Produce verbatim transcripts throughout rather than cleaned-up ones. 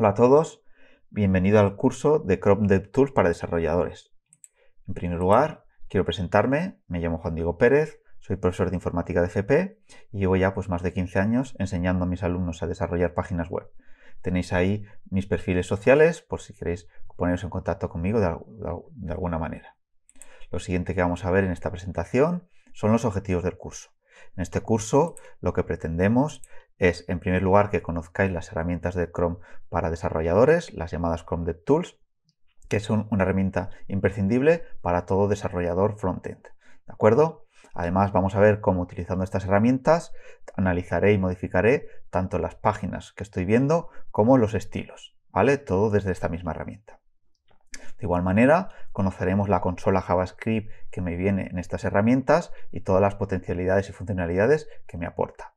Hola a todos, bienvenido al curso de Chrome DevTools para desarrolladores. En primer lugar, quiero presentarme, me llamo Juan Diego Pérez, soy profesor de informática de F P y llevo ya pues, más de quince años enseñando a mis alumnos a desarrollar páginas web. Tenéis ahí mis perfiles sociales por si queréis poneros en contacto conmigo de, de alguna manera. Lo siguiente que vamos a ver en esta presentación son los objetivos del curso. En este curso lo que pretendemos es, en primer lugar, que conozcáis las herramientas de Chrome para desarrolladores, las llamadas Chrome DevTools, que son una herramienta imprescindible para todo desarrollador frontend, ¿de acuerdo? Además, vamos a ver cómo utilizando estas herramientas analizaré y modificaré tanto las páginas que estoy viendo como los estilos, ¿vale? Todo desde esta misma herramienta. De igual manera, conoceremos la consola JavaScript que me viene en estas herramientas y todas las potencialidades y funcionalidades que me aporta.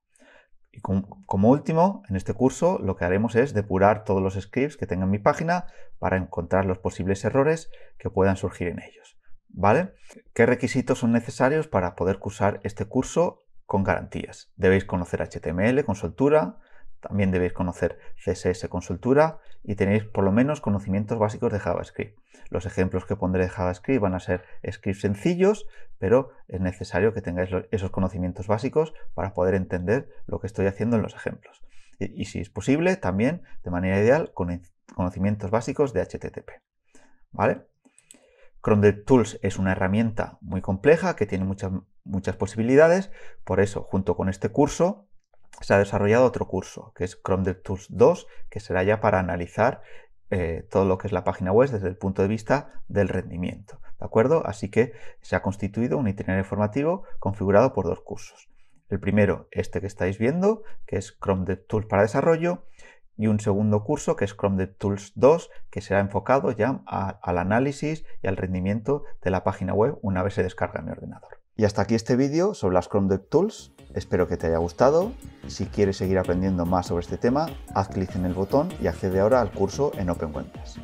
Y como último, en este curso lo que haremos es depurar todos los scripts que tenga en mi página para encontrar los posibles errores que puedan surgir en ellos, ¿vale? ¿Qué requisitos son necesarios para poder cursar este curso con garantías? Debéis conocer H T M L con soltura, también debéis conocer C S S con soltura y tenéis por lo menos conocimientos básicos de JavaScript. Los ejemplos que pondré de JavaScript van a ser scripts sencillos, pero es necesario que tengáis esos conocimientos básicos para poder entender lo que estoy haciendo en los ejemplos. Y, y si es posible, también, de manera ideal, con conocimientos básicos de H T T P, ¿vale? Chrome DevTools es una herramienta muy compleja que tiene muchas, muchas posibilidades, por eso, junto con este curso, se ha desarrollado otro curso, que es Chrome DevTools dos, que será ya para analizar eh, todo lo que es la página web desde el punto de vista del rendimiento, ¿de acuerdo? Así que se ha constituido un itinerario formativo configurado por dos cursos. El primero, este que estáis viendo, que es Chrome DevTools para desarrollo, y un segundo curso, que es Chrome DevTools dos, que será enfocado ya a, al análisis y al rendimiento de la página web una vez se descarga en mi ordenador. Y hasta aquí este vídeo sobre las Chrome DevTools. Espero que te haya gustado. Si quieres seguir aprendiendo más sobre este tema, haz clic en el botón y accede ahora al curso en OpenWebinars.